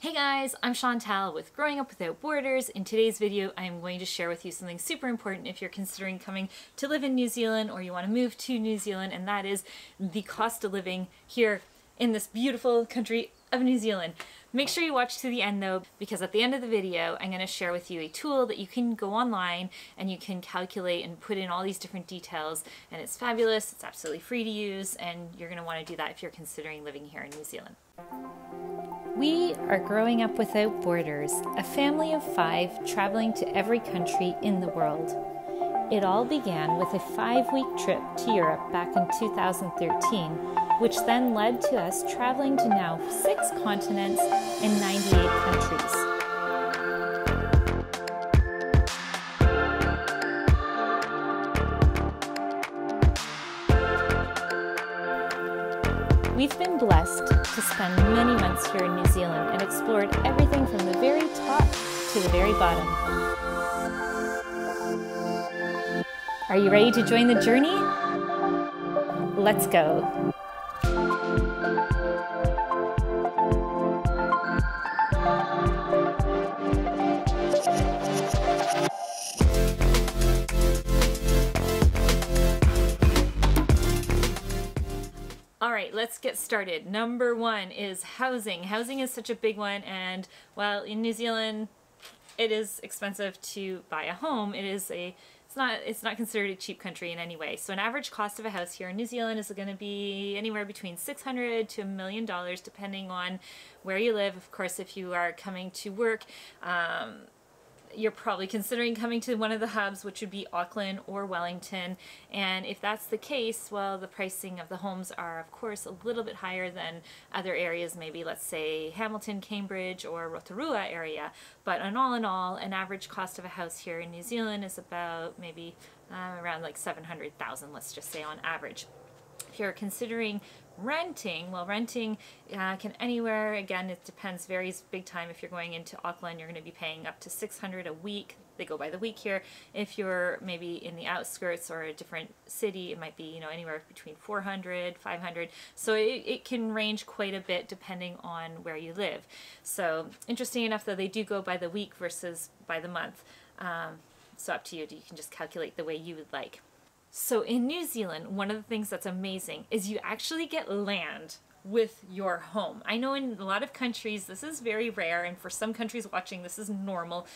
Hey guys, I'm Chantal with Growing Up Without Borders. In today's video, I'm going to share with you something super important if you're considering coming to live in New Zealand or you want to move to New Zealand, and that is the cost of living here in this beautiful country of New Zealand. Make sure you watch to the end though, because at the end of the video, I'm going to share with you a tool that you can go online and you can calculate and put in all these different details, and it's fabulous, it's absolutely free to use, and you're going to want to do that if you're considering living here in New Zealand. We are Growing Up Without Borders, a family of 5 traveling to every country in the world. It all began with a 5-week trip to Europe back in 2013, which then led to us traveling to now 6 continents and 98 countries. We've been blessed to spend many months here in New Zealand and explored everything from the very top to the very bottom. Are you ready to join the journey? Let's go! Alright, let's get started. Number 1 is housing. Housing is such a big one, and well, in New Zealand it is expensive to buy a home. It's not considered a cheap country in any way. So an average cost of a house here in New Zealand is going to be anywhere between $600 to $1 million depending on where you live. Of course, if you are coming to work, you're probably considering coming to one of the hubs, which would be Auckland or Wellington, and if that's the case, well, the pricing of the homes are of course a little bit higher than other areas, maybe let's say Hamilton, Cambridge or Rotorua area, but all in all, an average cost of a house here in New Zealand is about maybe around like $700,000, let's just say on average. If you're considering renting, well, renting can anywhere, again, it depends, varies big time. If you're going into Auckland, you're going to be paying up to $600 a week. They go by the week here. If you're maybe in the outskirts or a different city, it might be, you know, anywhere between $400, $500. So it can range quite a bit depending on where you live. So interesting enough, though, they do go by the week versus by the month. So up to you. You can just calculate the way you would like. So in New Zealand, one of the things that's amazing is you actually get land with your home. I know in a lot of countries this is very rare, and for some countries watching this is normal.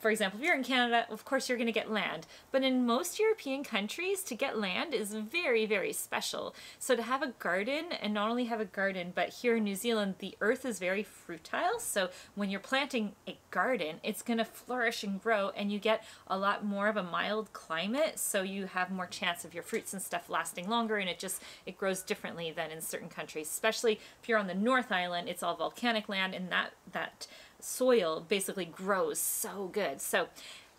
For example, if you're in Canada, of course you're going to get land, but in most European countries to get land is very, very special. So to have a garden, and not only have a garden, but here in New Zealand the earth is very fertile, so when you're planting a garden it's going to flourish and grow, and you get a lot more of a mild climate, so you have more chance of your fruits and stuff lasting longer, and it grows differently than in certain countries, especially if you're on the North Island. It's all volcanic land, and that soil basically grows so good. So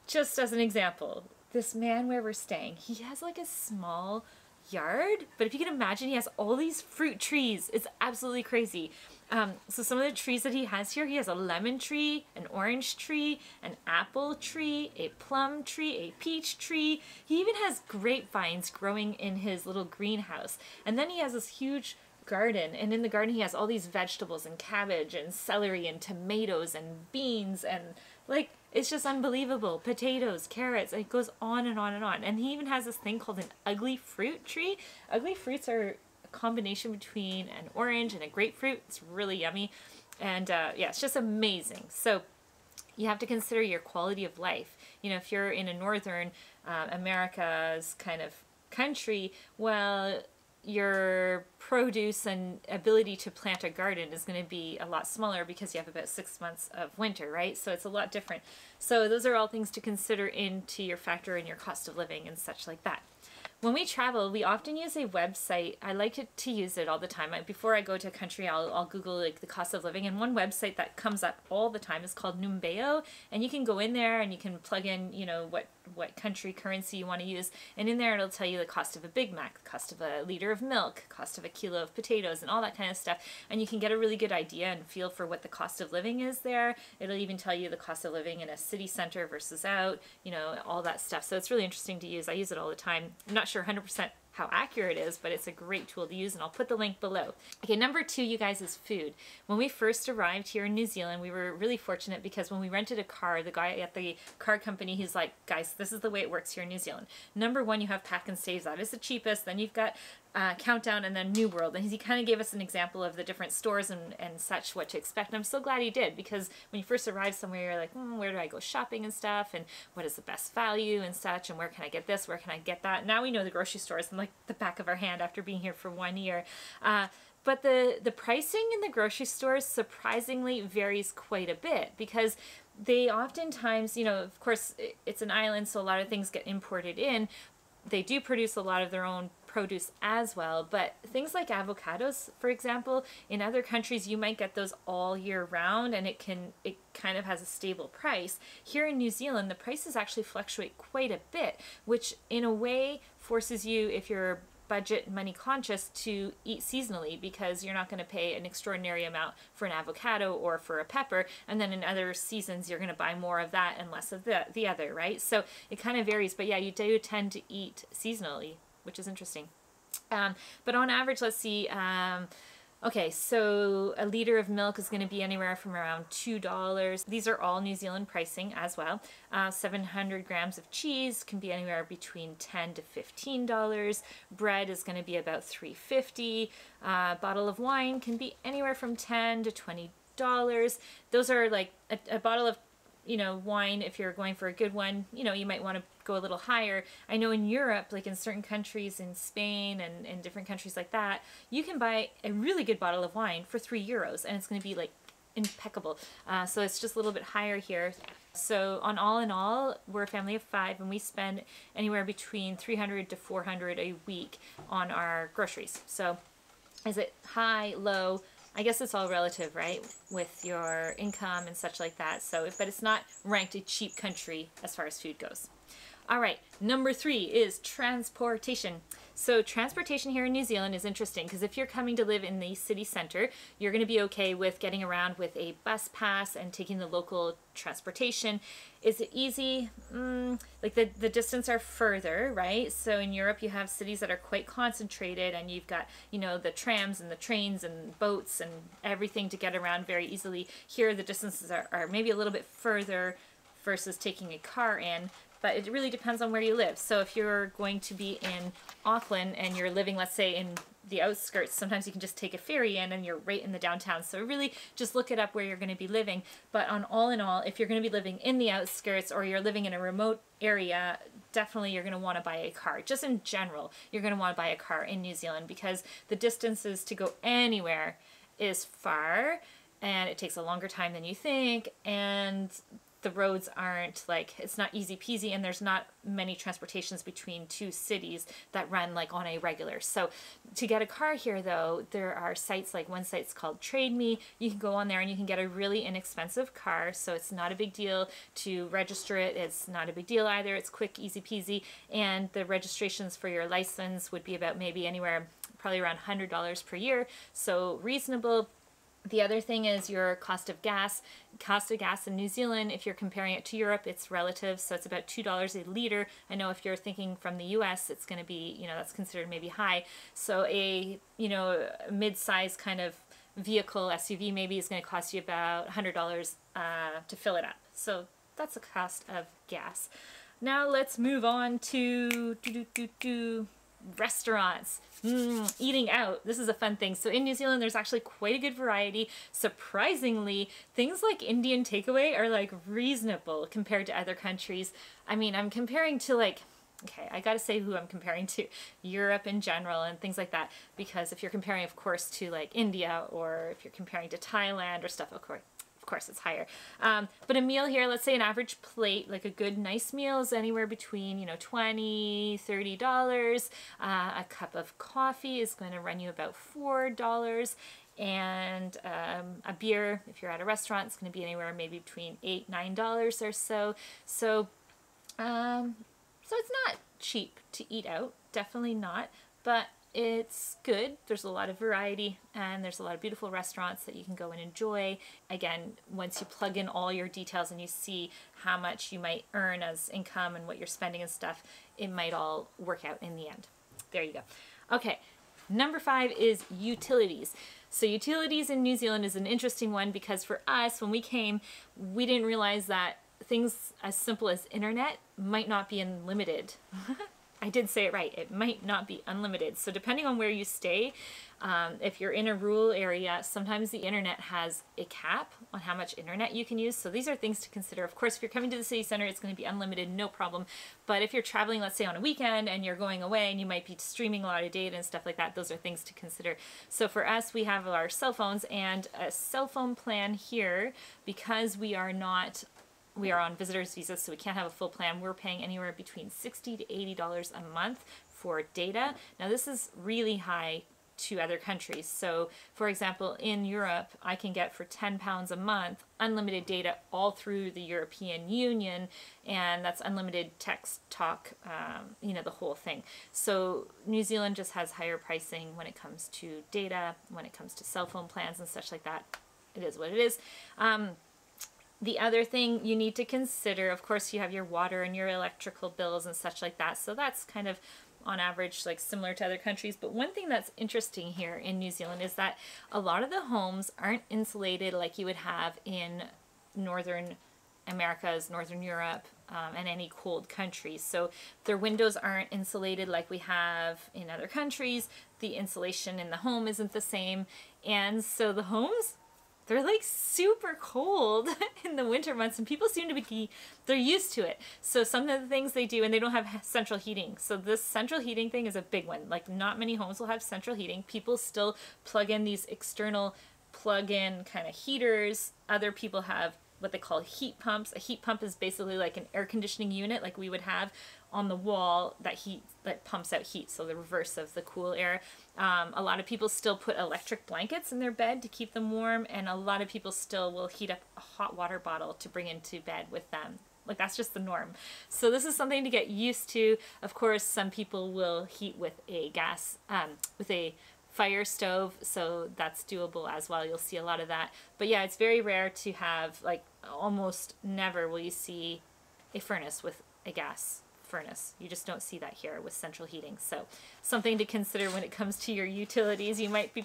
just as an example, this man where we're staying, he has like a small yard, but if you can imagine, he has all these fruit trees. It's absolutely crazy. So some of the trees that he has here, he has a lemon tree, an orange tree, an apple tree, a plum tree, a peach tree. He even has grapevines growing in his little greenhouse, and then he has this huge garden, and in the garden he has all these vegetables and cabbage and celery and tomatoes and beans, and like, it's just unbelievable. Potatoes, carrots, it goes on and on and on. And he even has this thing called an ugly fruit tree. Ugly fruits are a combination between an orange and a grapefruit. It's really yummy, and yeah, it's just amazing. So you have to consider your quality of life. You know, if you're in a northern America's kind of country, well, your produce and ability to plant a garden is going to be a lot smaller because you have about 6 months of winter, right? So it's a lot different. So those are all things to consider into your factor and your cost of living and such like that. When we travel, we often use a website. I like to use it all the time. Before I go to a country, I'll Google like the cost of living, and one website that comes up all the time is called Numbeo, and you can go in there and you can plug in, you know, what country currency you want to use, and in there it'll tell you the cost of a Big Mac, the cost of a liter of milk, cost of a kilo of potatoes, and all that kind of stuff, and you can get a really good idea and feel for what the cost of living is there. It'll even tell you the cost of living in a city center versus out, you know, all that stuff. So it's really interesting to use. I use it all the time. I'm not sure 100% how accurate it is, but it's a great tool to use, and I'll put the link below. Okay, number 2, you guys, is food. When we first arrived here in New Zealand, we were really fortunate because when we rented a car, the guy at the car company, he's like, guys, this is the way it works here in New Zealand. Number 1, you have Pak'n Save, that is the cheapest, then you've got Countdown, and then New World. And he kind of gave us an example of the different stores and such, what to expect. And I'm so glad he did, because when you first arrive somewhere, you're like, where do I go shopping and stuff, and what is the best value and such, and where can I get this, where can I get that. Now we know the grocery stores in like the back of our hand after being here for 1 year. But the pricing in the grocery stores surprisingly varies quite a bit, because they oftentimes, you know, of course it's an island, so a lot of things get imported in. They do produce a lot of their own produce as well, but things like avocados, for example, in other countries you might get those all year round, and it kind of has a stable price. Here in New Zealand, the prices actually fluctuate quite a bit, which in a way forces you, if you're budget money conscious, to eat seasonally, because you're not going to pay an extraordinary amount for an avocado or for a pepper, and then in other seasons you're going to buy more of that and less of the other, right? So it kind of varies, but yeah, you do tend to eat seasonally, which is interesting. But on average, let's see, okay, so a liter of milk is going to be anywhere from around $2. These are all New Zealand pricing as well. 700 grams of cheese can be anywhere between $10 to $15. Bread is going to be about $3.50. A bottle of wine can be anywhere from $10 to $20. Those are like a bottle of, you know, wine, if you're going for a good one, you know, you might want to go a little higher. I know in Europe, like in certain countries, in Spain and in different countries like that, you can buy a really good bottle of wine for €3, and it's going to be like impeccable. So it's just a little bit higher here. So on all in all, we're a family of 5, and we spend anywhere between $300 to $400 a week on our groceries. So is it high, low? I guess it's all relative, right, with your income and such like that. So, but it's not ranked a cheap country as far as food goes. All right, number 3 is transportation. So transportation here in New Zealand is interesting, because if you're coming to live in the city center, you're going to be okay with getting around with a bus pass and taking the local transportation. Is it easy? Like the distance are further, right? So in Europe, you have cities that are quite concentrated, and you've got, you know, the trams and the trains and boats and everything to get around very easily. Here, the distances are maybe a little bit further versus taking a car in. But it really depends on where you live. So if you're going to be in Auckland and you're living, let's say, in the outskirts, sometimes you can just take a ferry in and you're right in the downtown. So really just look it up where you're going to be living. But on all in all, if you're going to be living in the outskirts or you're living in a remote area, definitely you're going to want to buy a car. Just in general, you're going to want to buy a car in New Zealand, because the distances to go anywhere is far, and it takes a longer time than you think, and the roads aren't like, it's not easy peasy, and there's not many transportations between two cities that run like on a regular. So to get a car here though, there are sites, like one site's called Trade Me. You can go on there and you can get a really inexpensive car, so it's not a big deal to register it. It's not a big deal either. It's quick, easy peasy, and the registrations for your license would be about maybe anywhere, probably around $100 per year, so reasonable. The other thing is your cost of gas. Cost of gas in New Zealand, if you're comparing it to Europe, it's relative, so it's about $2 a liter. I know if you're thinking from the US, it's going to be, you know, that's considered maybe high. So a, you know, mid-size kind of vehicle, SUV maybe, is going to cost you about $100 to fill it up. So that's the cost of gas. Now let's move on to restaurants. Eating out, this is a fun thing. So in New Zealand, there's actually quite a good variety. Surprisingly, things like Indian takeaway are like reasonable compared to other countries. I mean, I'm comparing to like, okay, I gotta say who I'm comparing to, Europe in general and things like that, because if you're comparing, of course, to like India, or if you're comparing to Thailand or stuff, of course it's higher. But a meal here, let's say an average plate, like a good nice meal, is anywhere between, you know, $20, $30. A cup of coffee is going to run you about $4, and a beer, if you're at a restaurant, it's going to be anywhere maybe between $8, $9 or so. So so it's not cheap to eat out, definitely not, but it's good. There's a lot of variety, and there's a lot of beautiful restaurants that you can go and enjoy. Again, once you plug in all your details and you see how much you might earn as income and what you're spending and stuff, it might all work out in the end. There you go. Okay, number 5 is utilities. So utilities in New Zealand is an interesting one because for us, when we came, we didn't realize that things as simple as internet might not be unlimited. I did say it right. It might not be unlimited. So depending on where you stay, if you're in a rural area, sometimes the internet has a cap on how much internet you can use. So these are things to consider. Of course, if you're coming to the city center, it's going to be unlimited, no problem. But if you're traveling, let's say on a weekend and you're going away and you might be streaming a lot of data and stuff like that, those are things to consider. So for us, we have our cell phones and a cell phone plan here because we are on visitors visa, so we can't have a full plan. We're paying anywhere between $60 to $80 a month for data. Now this is really high to other countries. So for example, in Europe, I can get for £10 a month, unlimited data all through the European Union, and that's unlimited text, talk, you know, the whole thing. So New Zealand just has higher pricing when it comes to data, when it comes to cell phone plans and such like that. It is what it is. The other thing you need to consider, of course, you have your water and your electrical bills and such like that. So that's kind of on average like similar to other countries. But one thing that's interesting here in New Zealand is that a lot of the homes aren't insulated like you would have in northern Americas, northern Europe, and any cold countries. So their windows aren't insulated like we have in other countries. The insulation in the home isn't the same. And so the homes, they're like super cold in the winter months, and people seem to be, they're used to it. So some of the things they do, and they don't have central heating. So this central heating thing is a big one. Like not many homes will have central heating. People still plug in these external plug-in kind of heaters. Other people have what they call heat pumps. A heat pump is basically like an air conditioning unit like we would have on the wall that pumps out heat, so the reverse of the cool air. A lot of people still put electric blankets in their bed to keep them warm, and a lot of people still will heat up a hot water bottle to bring into bed with them. Like that's just the norm. So this is something to get used to. Of course, some people will heat with a gas, with a fire stove, so that's doable as well. You'll see a lot of that. But yeah, it's very rare to have, like almost never will you see a furnace with a gas furnace. You just don't see that here with central heating. So something to consider when it comes to your utilities. You might be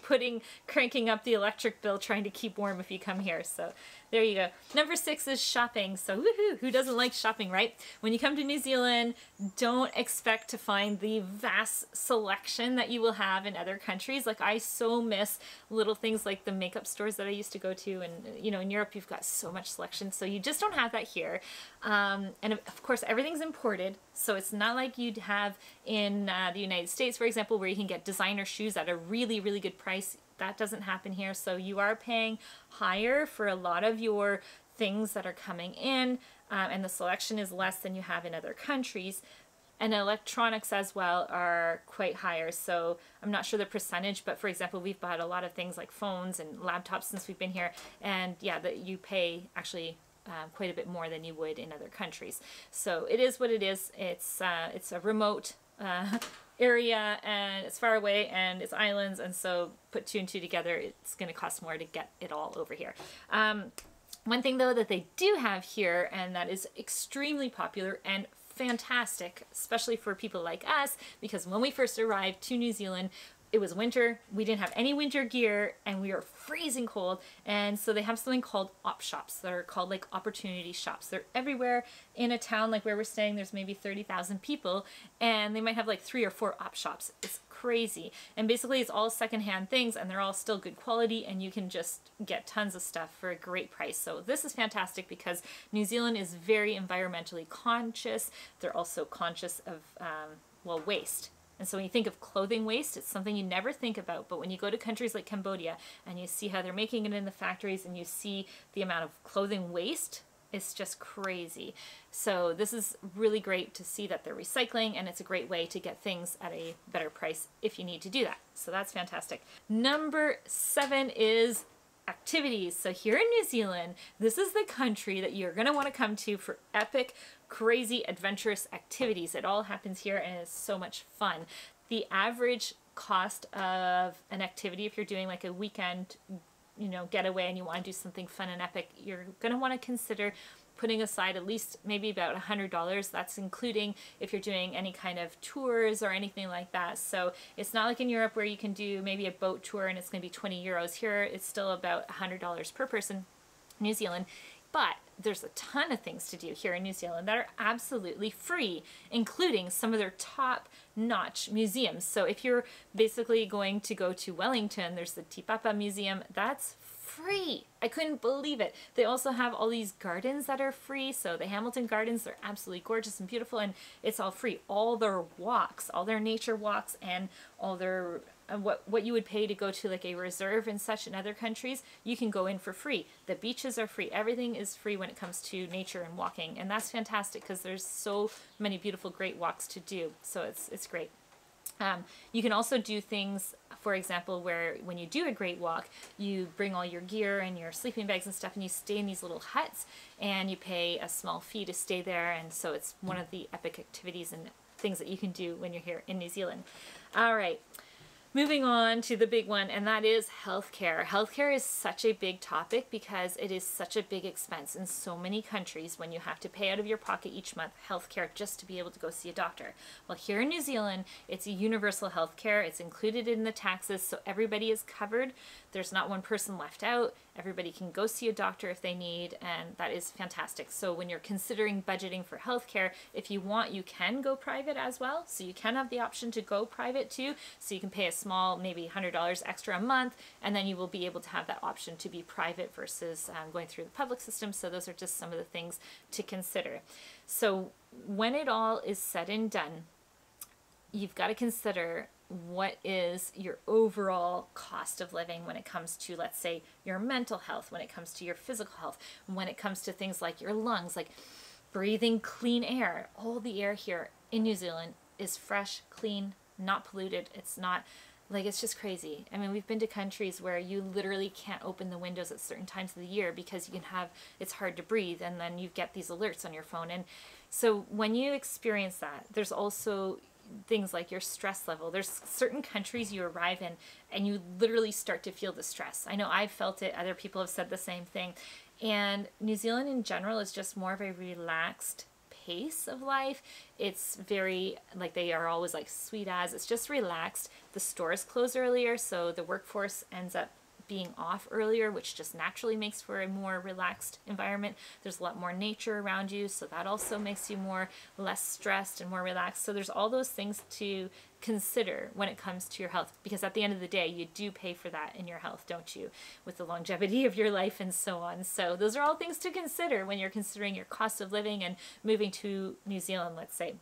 cranking up the electric bill trying to keep warm if you come here. So there you go. Number 6 is shopping. So woohoo, who doesn't like shopping, right? When you come to New Zealand, don't expect to find the vast selection that you will have in other countries. Like I so miss little things like the makeup stores that I used to go to, and you know, in Europe you've got so much selection. So you just don't have that here. And of course everything's imported. So it's not like you'd have in the United States, for example, where you can get designer shoes at a really, really good price. That doesn't happen here. So you are paying higher for a lot of your things that are coming in, and the selection is less than you have in other countries. And electronics as well are quite higher. So I'm not sure the percentage, but for example, we've bought a lot of things like phones and laptops since we've been here. And yeah, that you pay actually quite a bit more than you would in other countries. So it is what it is. It's a remote area, and it's far away, and it's islands, and so put two and two together, it's going to cost more to get it all over here. One thing though that they do have here, and that is extremely popular and fantastic, especially for people like us, because when we first arrived to New Zealand, it was winter, we didn't have any winter gear, and we were freezing cold, and so they have something called op shops that are called like opportunity shops. They're everywhere in a town like where we're staying. There's maybe 30,000 people, and they might have like 3 or 4 op shops. It's crazy, and basically it's all secondhand things, and they're all still good quality, and you can just get tons of stuff for a great price. So this is fantastic because New Zealand is very environmentally conscious. They're also conscious of, well, waste. And so when you think of clothing waste, it's something you never think about. But when you go to countries like Cambodia and you see how they're making it in the factories, and you see the amount of clothing waste, it's just crazy. So this is really great to see that they're recycling, and it's a great way to get things at a better price if you need to do that. So that's fantastic. Number 7 is activities. So here in New Zealand, this is the country that you're going to want to come to for epic, crazy, adventurous activities. It all happens here, and it's so much fun. The average cost of an activity, if you're doing like a weekend, you know, getaway and you want to do something fun and epic, you're going to want to consider putting aside at least maybe about $100. That's including if you're doing any kind of tours or anything like that. So it's not like in Europe where you can do maybe a boat tour and it's going to be 20 euros. Here it's still about $100 per person, New Zealand. But there's a ton of things to do here in New Zealand that are absolutely free, including some of their top-notch museums. So if you're basically going to go to Wellington, there's the Te Papa Museum. That's free. I couldn't believe it. They also have all these gardens that are free. So the Hamilton Gardens, they're absolutely gorgeous and beautiful, and it's all free. All their walks, all their nature walks, and all their what you would pay to go to like a reserve and such in other countries, you can go in for free. The beaches are free. Everything is free when it comes to nature and walking, and that's fantastic because there's so many beautiful, great walks to do. So it's great. You can also do things, for example, where when you do a great walk, you bring all your gear and your sleeping bags and stuff, and you stay in these little huts, and you pay a small fee to stay there. And so it's one of the epic activities and things that you can do when you're here in New Zealand. All right. Moving on to the big one, and that is healthcare. Healthcare is such a big topic because it is such a big expense in so many countries when you have to pay out of your pocket each month healthcare just to be able to go see a doctor. Well, here in New Zealand, it's a universal healthcare. It's included in the taxes, so everybody is covered. There's not one person left out. Everybody can go see a doctor if they need, and that is fantastic. So when you're considering budgeting for healthcare, if you want, you can go private as well. So you can have the option to go private too, so you can pay a small, maybe $100 extra a month, and then you will be able to have that option to be private versus going through the public system. So those are just some of the things to consider. So when it all is said and done, you've got to consider what is your overall cost of living when it comes to, let's say, your mental health, when it comes to your physical health, when it comes to things like your lungs, like breathing clean air. All the air here in New Zealand is fresh, clean, not polluted. It's not like, it's just crazy. I mean, we've been to countries where you literally can't open the windows at certain times of the year because you can have, it's hard to breathe, and then you get these alerts on your phone. And so when you experience that, there's also things like your stress level. There's certain countries you arrive in and you literally start to feel the stress. I know I've felt it. Other people have said the same thing. And New Zealand in general is just more of a relaxed pace of life. It's very, like, they are always like sweet as, it's just relaxed. The stores close earlier, so the workforce ends up being off earlier, which just naturally makes for a more relaxed environment. There's a lot more nature around you, so that also makes you more less stressed and more relaxed. So there's all those things to consider when it comes to your health, because at the end of the day, you do pay for that in your health, don't you, with the longevity of your life and so on. So those are all things to consider when you're considering your cost of living and moving to New Zealand, let's say.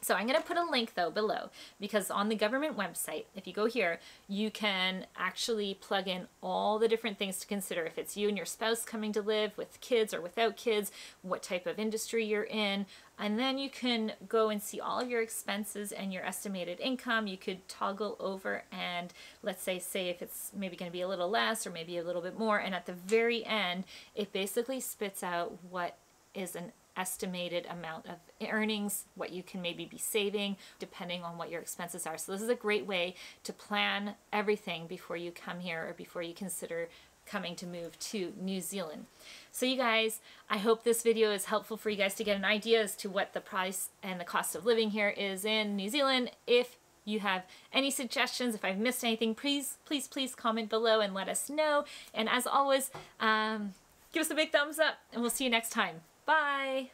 So I'm going to put a link though below, because on the government website, if you go here, you can actually plug in all the different things to consider. If it's you and your spouse coming to live with kids or without kids, what type of industry you're in, and then you can go and see all of your expenses and your estimated income. You could toggle over and let's say if it's maybe going to be a little less or maybe a little bit more. And at the very end, it basically spits out what is an estimated amount of earnings, what you can maybe be saving depending on what your expenses are. So this is a great way to plan everything before you come here or before you consider coming to move to New Zealand. So you guys, I hope this video is helpful for you guys to get an idea as to what the price and the cost of living here is in New Zealand. If you have any suggestions, if I've missed anything, please comment below and let us know. And as always, give us a big thumbs up, and we'll see you next time. Bye.